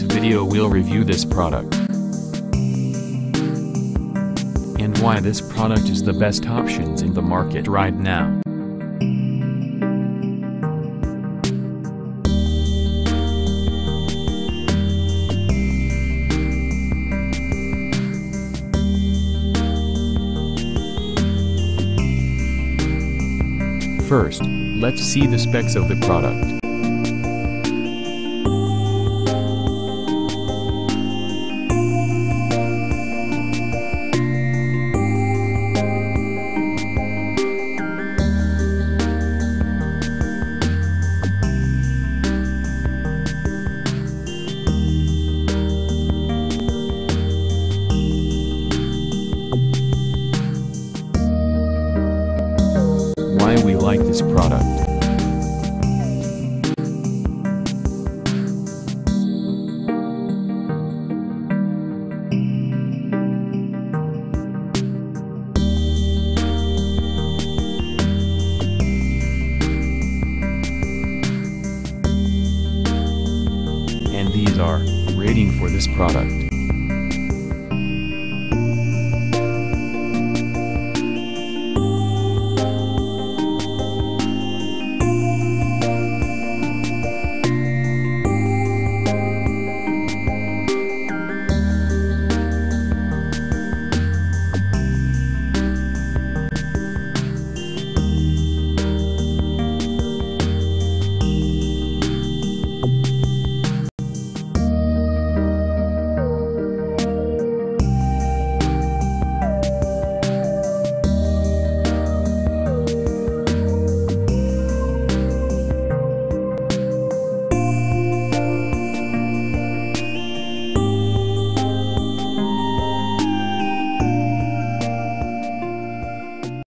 this video we'll review this product, and why this product is the best options in the market right now. First, let's see the specs of the product. Why we like this product. And these are ratings for this product.